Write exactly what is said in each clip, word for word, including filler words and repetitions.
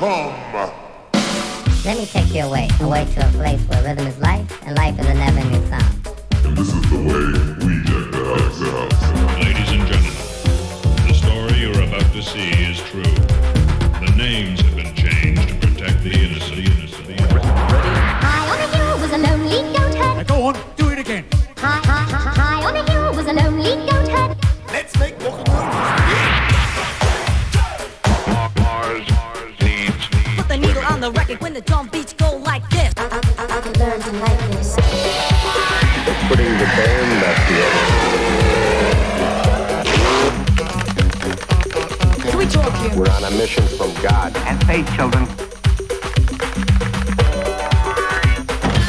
Welcome! Let me take you away, away to a place where rhythm is life, and life is a never-ending sound. And this is the way we get the Alexa House. Ladies and gentlemen, the story you're about to see is true. The names have been changed to protect the innocent. The innocent. High on a hill was a lonely goat herd. Now go on, do it again. High, high, high, high on a hill was a lonely goat herd. Let's make more. Put the needle on the record when the drum beats go like this. I, I, I, I can learn to like this. It's putting the band back together. Can we talk here? We're on a mission from God. And faith, children.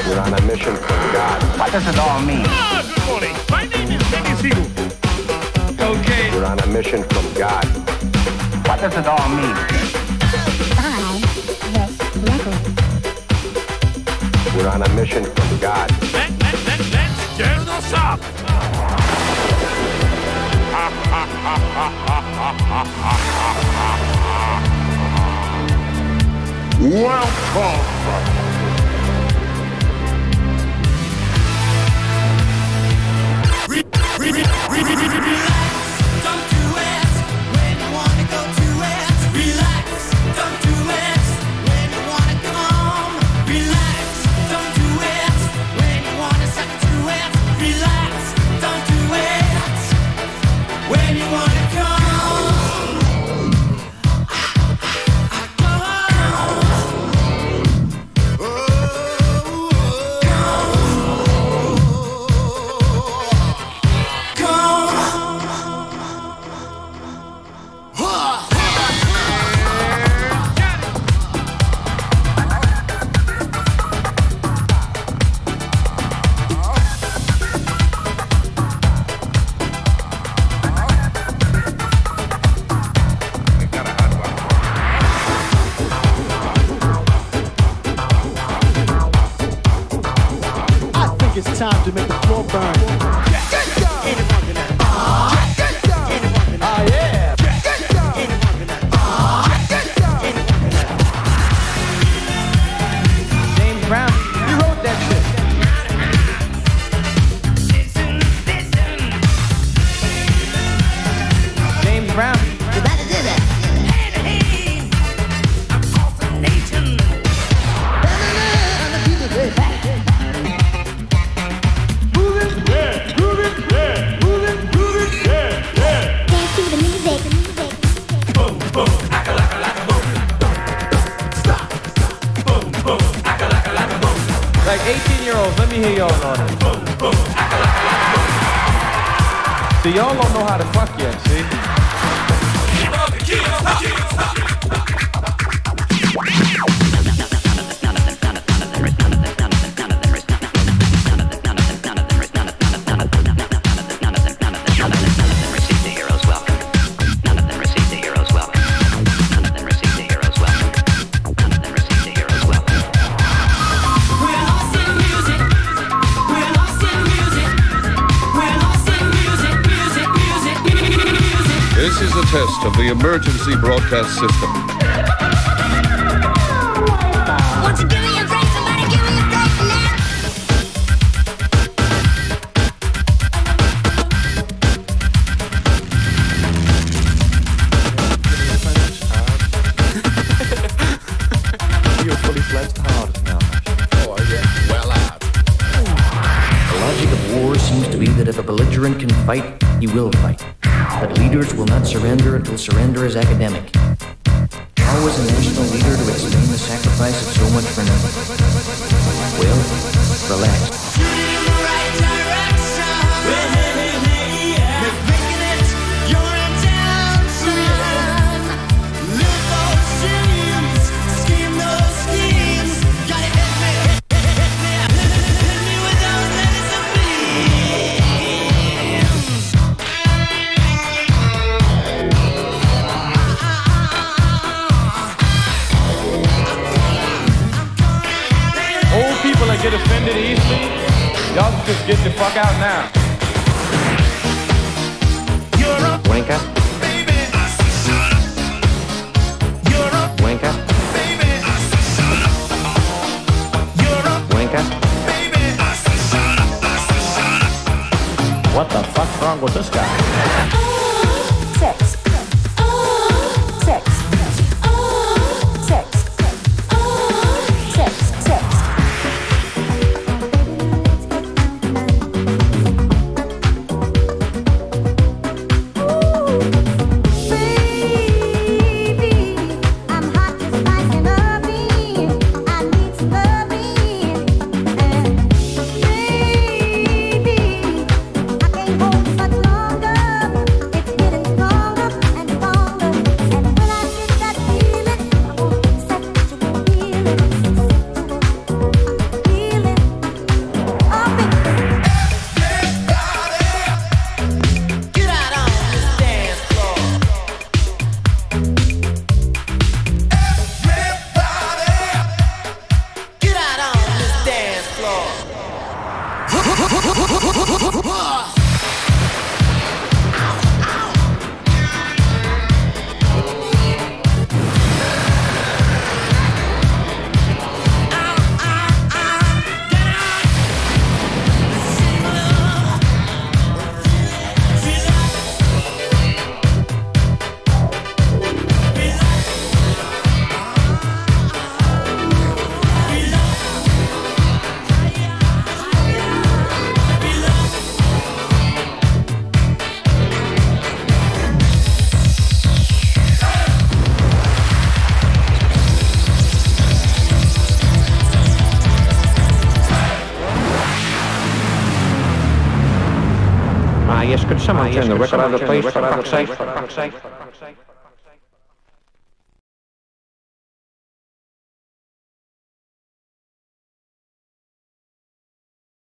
We're on a mission from God. What does it all mean? Ah, good morning. My name is Benny Siegel. Okay. We're on a mission from God. What does it all mean? Buy this record. We're on a mission from God. Let, let, let, let's get us up! Welcome! It's time to make the floor burn. Get down. Get down. Get down. Oh yeah. Get down. Get down. James Brown, you wrote that shit. James Brown, you better do that. Like eighteen year olds, let me hear y'all on it. See, y'all don't know how to fuck yet, see? None of them receive the hero's welcome. None of them receive the hero's welcome. None of them receive the hero's welcome. None of them receive the hero's welcome. This is a test of the emergency broadcast system. Won't you give me a break? Somebody give me a break now. You're fully fleshed hard now. Oh, yeah. Well out. The logic of war seems to be that if a belligerent can fight, he will fight. But leaders will not surrender until surrender is academic. How was a national leader to explain the sacrifice of so much for nothing? Well, relax. You're in the right direction. You're making it your intention. Live those dreams, scheme those schemes. Gotta hit me, hit, hit me, hit me with those letters of me. Get offended easily, y'all just get the fuck out now. You're a wanker. Baby, I see shut up. You're a wanker. song with this guy. Yes, could someone turn the record out of place for fuck's sake?